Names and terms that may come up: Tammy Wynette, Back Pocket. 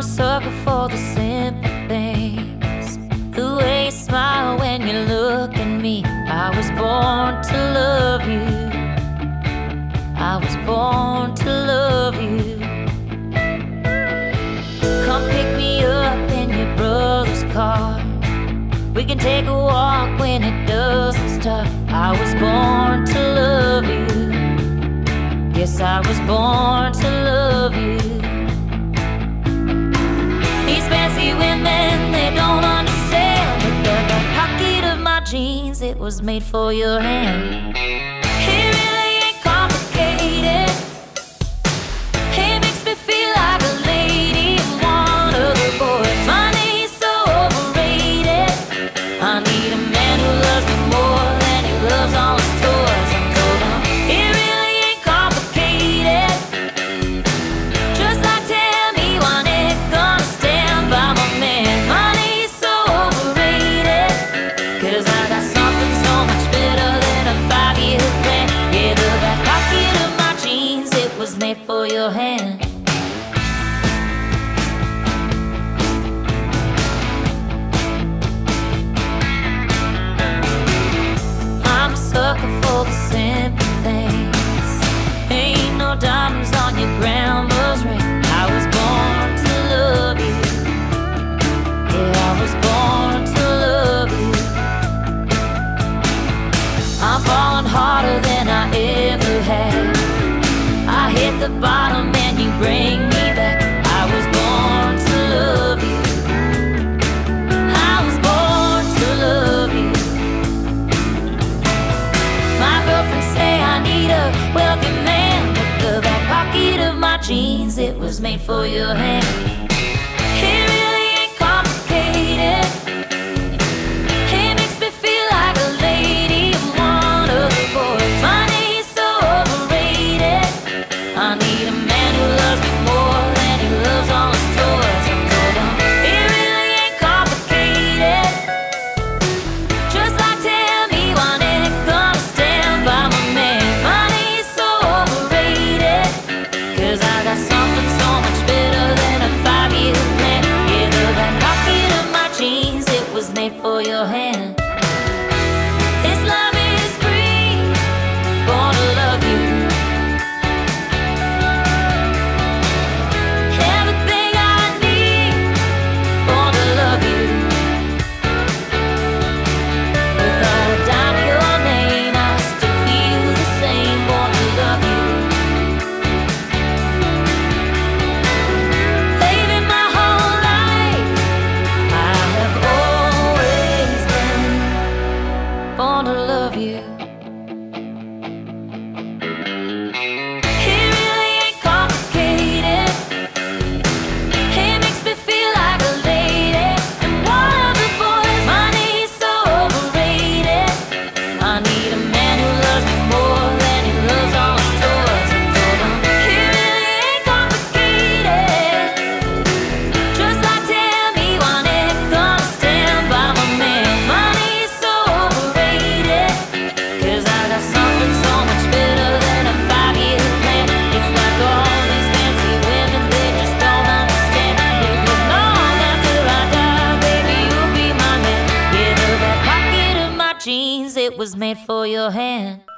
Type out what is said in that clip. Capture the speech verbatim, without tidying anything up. I'm a sucker for the simple things. The way you smile when you look at me. I was born to love you. I was born to love you. Come pick me up in your brother's car. We can take a walk when it doesn't start. I was born to love you. Yes, I was born to love you. These fancy women, they don't understand that the back pocket of my jeans, it was made for your hand. It really ain't complicated. It makes me feel like a lady in one of the boys. Money's so overrated. I need a man who loves me more than he loves all his toys. I'm told I'm, it really ain't complicated. Just like Tammy Wynette, gonna stand by my man. Money's so overrated. Cause I got something so much better than a five-year plan. Yeah, the back pocket of my jeans, it was made for your hand. For the simple things, ain't no diamonds on your grandma's ring. I was born to love you. Yeah, I was born to love you. I'm falling harder than I ever had. I hit the bottom and you bring me back. I was born to love you. I was born to love you. Wealthy man with the back pocket of my jeans, it was made for your hand. It really ain't complicated. It makes me feel like a lady in one of the boys. Money's so overrated. I need a man who loves me more than he loves all his toys. I'm told I'm, it really ain't complicated. Just like Tammy Wynette, gonna stand by my man. For your hand. This love is free. Born to love you. Everything I need. Born to love you. Without a dime of your name, I still feel the same. Born to love you. Baby, my whole life I have born to love you. It really ain't complicated. It makes me feel like a lady and one of the boys. Money's so overrated. I need a man who loves me more than he loves all his toys. I'm told I'm, it really ain't complicated. Just like Tammy Wynette, gonna stand by my man. Money's so overrated. Cause I got something so much better than a five-year plan. It's like all these fancy women, they just don't understand. Because long after I die, baby, you'll be my man. Yeah, the back pocket of my jeans, it was made for your hand.